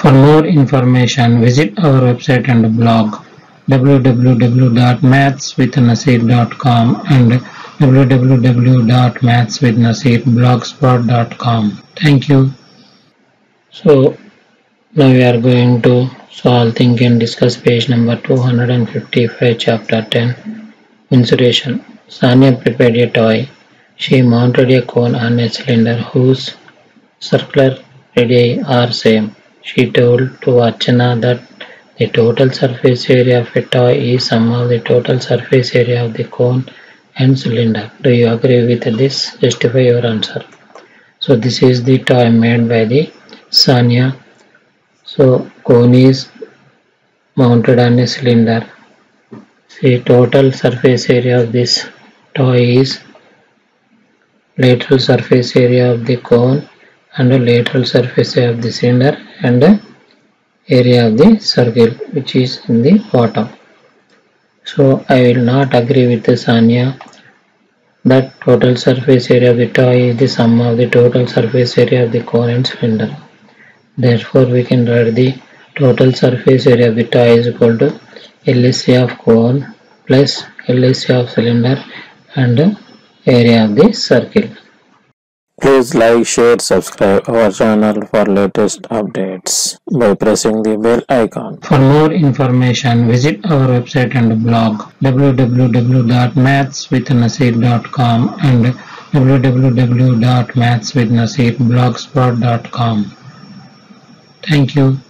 For more information, visit our website and blog www.mathswithnasir.com and www.mathswithnasirblogspot.com. Thank you. So now we are going to solve, think and discuss page number 255, chapter 10, Mensuration. Sanya prepared a toy. She mounted a cone on a cylinder whose circular radii are same. She told to Archana that the total surface area of a toy is sum of the total surface area of the cone and cylinder. Do you agree with this? Justify your answer. So this is the toy made by the Sanya. So cone is mounted on a cylinder. The total surface area of this toy is lateral surface area of the cone and the lateral surface area of the cylinder and the area of the circle, which is in the bottom. So I will not agree with Sanya that total surface area of the toy is the sum of the total surface area of the cone and cylinder. Therefore, we can write the total surface area of the toy is equal to LSA of cone plus LSA of cylinder and area of the circle. Please like, share, subscribe our channel for latest updates by pressing the bell icon. For more information, visit our website and blog www.mathswithnasir.com and www.mathswithnasirblogspot.com. Thank you.